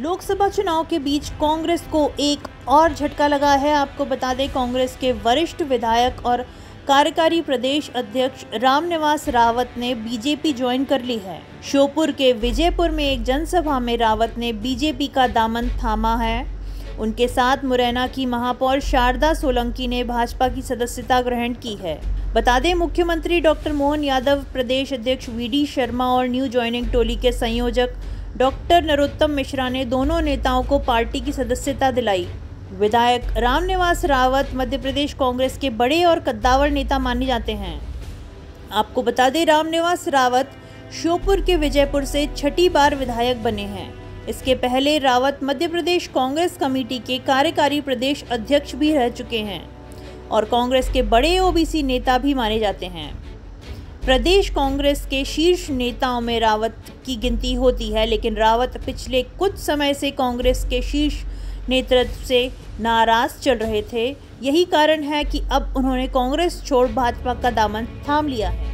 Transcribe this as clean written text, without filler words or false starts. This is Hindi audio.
लोकसभा चुनाव के बीच कांग्रेस को एक और झटका लगा है। आपको बता दें, कांग्रेस के वरिष्ठ विधायक और कार्यकारी प्रदेश अध्यक्ष रामनिवास रावत ने बीजेपी ज्वाइन कर ली है। श्योपुर के विजयपुर में एक जनसभा में रावत ने बीजेपी का दामन थामा है। उनके साथ मुरैना की महापौर शारदा सोलंकी ने भाजपा की सदस्यता ग्रहण की है। बता दें, मुख्यमंत्री डॉक्टर मोहन यादव, प्रदेश अध्यक्ष VD शर्मा और न्यू ज्वाइनिंग टोली के संयोजक डॉक्टर नरोत्तम मिश्रा ने दोनों नेताओं को पार्टी की सदस्यता दिलाई। विधायक रामनिवास रावत मध्य प्रदेश कांग्रेस के बड़े और कद्दावर नेता माने जाते हैं। आपको बता दें, रामनिवास रावत श्योपुर के विजयपुर से छठी बार विधायक बने हैं। इसके पहले रावत मध्य प्रदेश कांग्रेस कमेटी के कार्यकारी प्रदेश अध्यक्ष भी रह चुके हैं और कांग्रेस के बड़े OBC नेता भी माने जाते हैं। प्रदेश कांग्रेस के शीर्ष नेताओं में रावत की गिनती होती है, लेकिन रावत पिछले कुछ समय से कांग्रेस के शीर्ष नेतृत्व से नाराज चल रहे थे। यही कारण है कि अब उन्होंने कांग्रेस छोड़ भाजपा का दामन थाम लिया है।